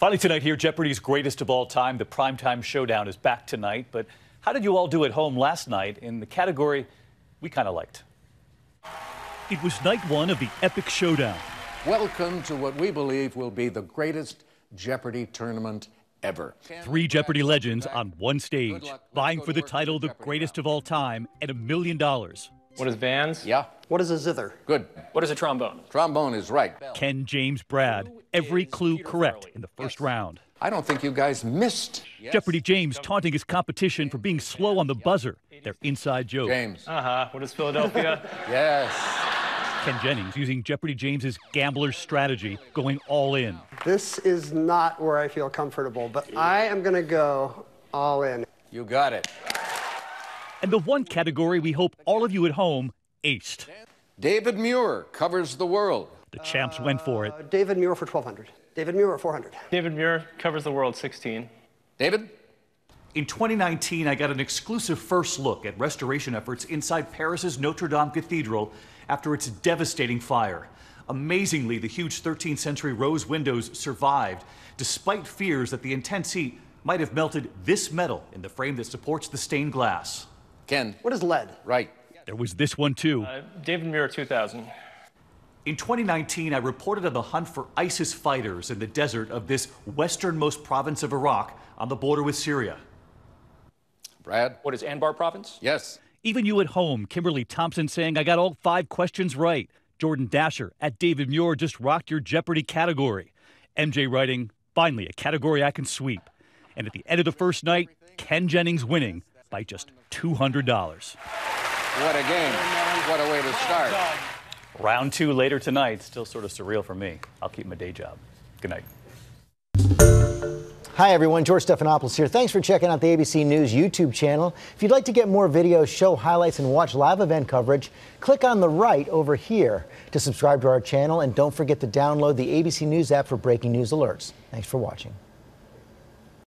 Finally tonight here, Jeopardy's greatest of all time, the primetime showdown, is back tonight. But how did you all do at home last night in the category we kind of liked? It was night one of the epic showdown. Welcome to what we believe will be the greatest Jeopardy tournament ever. Three Jeopardy legends on one stage, vying for the title, the greatest of all time, and $1 million. What is bands? Yeah. What is a zither? Good. What is a trombone? Trombone is right. Ken James Brad, every clue correct in the first round. I don't think you guys missed. Jeopardy James taunting his competition for being slow on the buzzer. Their inside joke. James. Uh-huh. What is Philadelphia? Yes. Ken Jennings using Jeopardy James's gambler's strategy, going all in. This is not where I feel comfortable, but I am going to go all in. You got it. And the one category we hope all of you at home aced. David Muir covers the world. The champs went for it. David Muir for 1,200. David Muir at 400. David Muir covers the world, 16. David? In 2019, I got an exclusive first look at restoration efforts inside Paris's Notre Dame Cathedral after its devastating fire. Amazingly, the huge 13th century rose windows survived, despite fears that the intense heat might have melted this metal in the frame that supports the stained glass. Ken. What is lead? Right. There was this one, too. David Muir, 2000. In 2019, I reported on the hunt for ISIS fighters in the desert of this westernmost province of Iraq on the border with Syria. Brad? What is Anbar province? Yes. Even you at home, Kimberly Thompson saying, I got all 5 questions right. Jordan Dasher at David Muir just rocked your Jeopardy category. MJ writing, finally, a category I can sweep. And at the end of the first night, Ken Jennings winning by just $200. What a game. What a way to start. Round 2 later tonight. Still sort of surreal for me. I'll keep my day job. Good night. Hi, everyone. George Stephanopoulos here. Thanks for checking out the ABC News YouTube channel. If you'd like to get more videos, show highlights, and watch live event coverage, click on the right over here to subscribe to our channel. And don't forget to download the ABC News app for breaking news alerts. Thanks for watching.